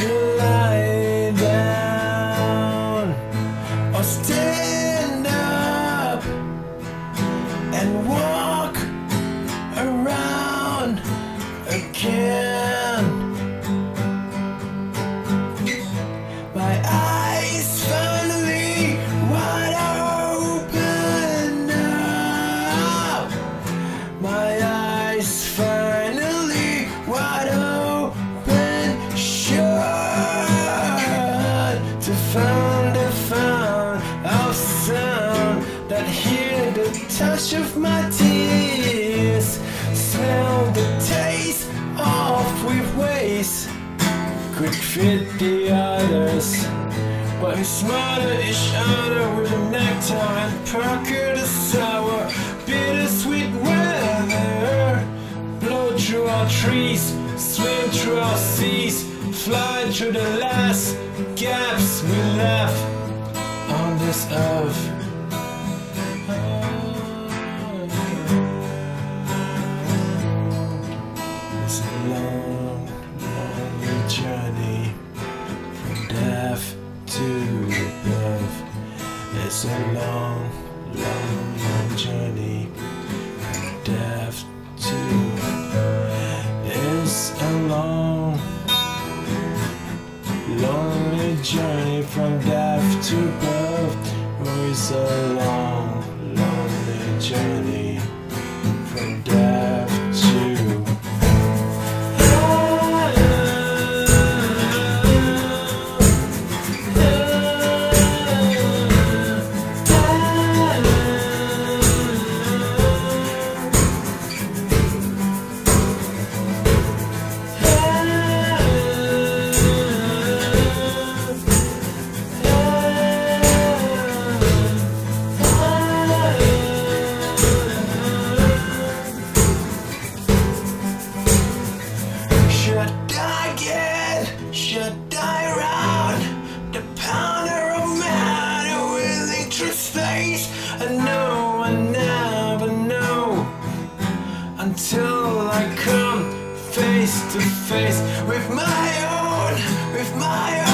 can lie down or stand up and walk around again. My eyes finally wide open now. My eyes finally wide open, sure to find a found of sound that hear the touch of my tears, smell the taste of with waste. Could fit the others, but who smother each other with a nectar and pucker the sour, bittersweet weather. Blow through our trees, swim through our seas, fly through the last gaps we left on this earth. It's a long, lonely journey from death to above. It's a long, long, long journey from death to above. It's a long, lonely journey from death to above. Oh, it's a long, lonely journey from death to above. Should die round the powder of matter with electric space. I never know until I come face to face with my own.